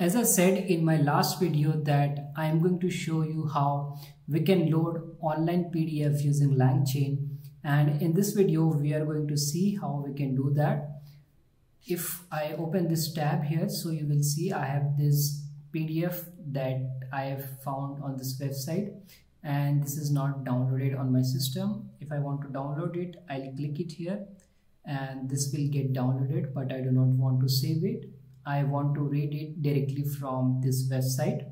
As I said in my last video that I am going to show you how we can load online PDF using LangChain, and in this video we are going to see how we can do that. If I open this tab here, so you will see I have this PDF that I have found on this website, and this is not downloaded on my system. If I want to download it, I'll click it here and this will get downloaded, but I do not want to save it. I want to read it directly from this website.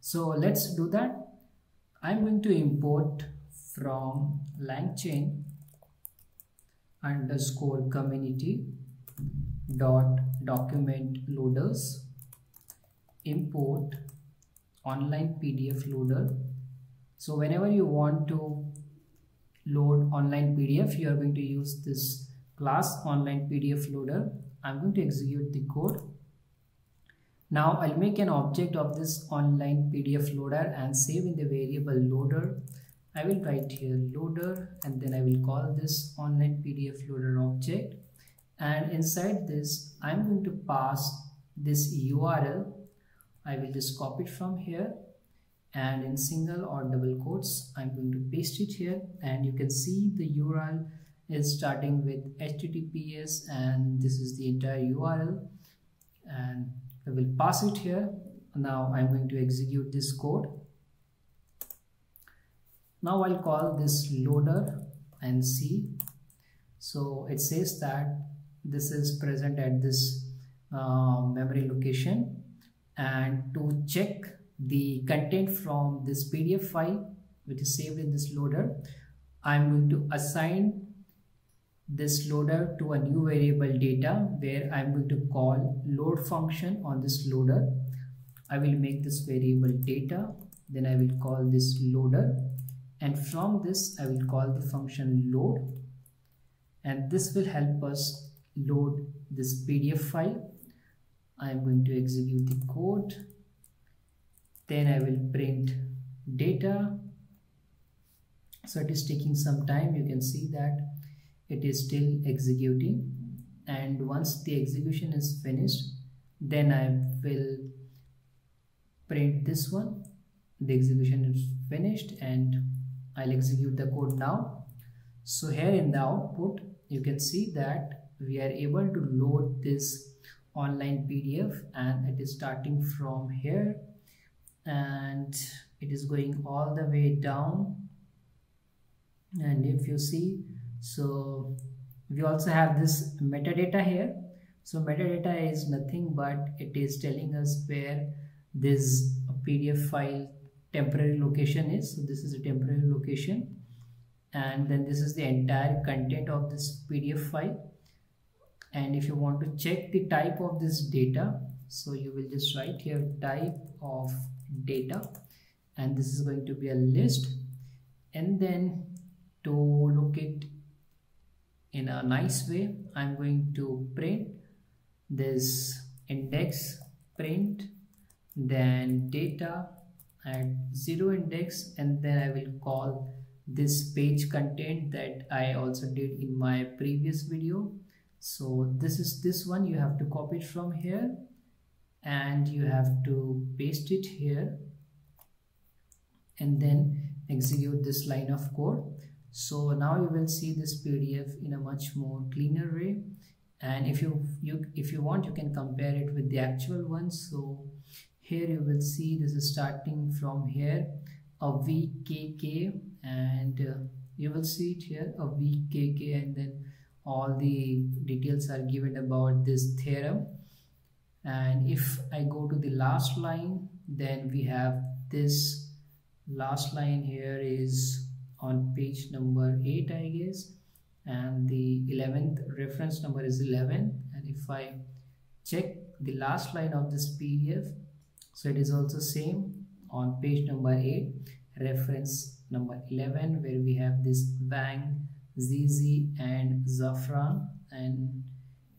So let's do that. I'm going to import from langchain_community.documentloaders import online PDF loader. So whenever you want to load online PDF, you are going to use this class online PDF loader. I'm going to execute the code. Now I'll make an object of this online PDF loader and save in the variable loader. I will write here loader, and then I will call this online PDF loader object, and inside this I'm going to pass this URL. I will just copy it from here, and in single or double quotes I'm going to paste it here, and you can see the URL is starting with HTTPS, and this is the entire URL, and I will pass it here. Now I'm going to execute this code. Now I'll call this loader and see. So it says that this is present at this memory location, and to check the content from this PDF file which is saved in this loader, I'm going to assign this loader to a new variable data where I'm going to call load function on this loader. I will make this variable data, then I will call this loader, and from this I will call the function load, and this will help us load this PDF file. I am going to execute the code, then I will print data. So it is taking some time, you can see that it is still executing, and once the execution is finished then I will print this one. The execution is finished and I'll execute the code now. So here in the output you can see that we are able to load this online PDF, and it is starting from here and it is going all the way down. And if you see, so we also have this metadata here. So metadata is nothing but it is telling us where this PDF file temporary location is. So this is a temporary location, and then this is the entire content of this PDF file. And if you want to check the type of this data, so you will just write here type of data, and this is going to be a list, and then to locate in a nice way I'm going to print this index print, then data at 0 index, and then I will call this page content that I also did in my previous video. So this is this one, you have to copy it from here and you have to paste it here and then execute this line of code. So now you will see this PDF in a much more cleaner way, and if you want you can compare it with the actual one. So here you will see this is starting from here a VKK, and you will see it here a VKK, and then all the details are given about this theorem. And if I go to the last line, then we have this last line here is on page number 8 I guess, and the 11th reference number is 11, and if I check the last line of this PDF, so it is also same on page number 8 reference number 11 where we have this Bang, ZZ and Zafran. And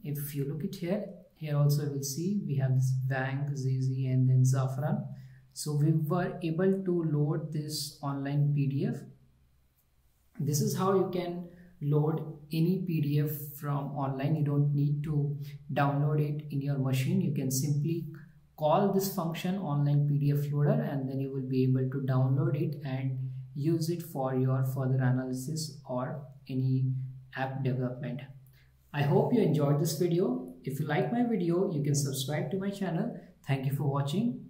if you look at here also you will see we have this Bang, ZZ and then Zafran. So we were able to load this online PDF. This is how you can load any PDF from online. You don't need to download it in your machine. You can simply call this function online PDF loader, and then you will be able to download it and use it for your further analysis or any app development. I hope you enjoyed this video. If you like my video, you can subscribe to my channel. Thank you for watching.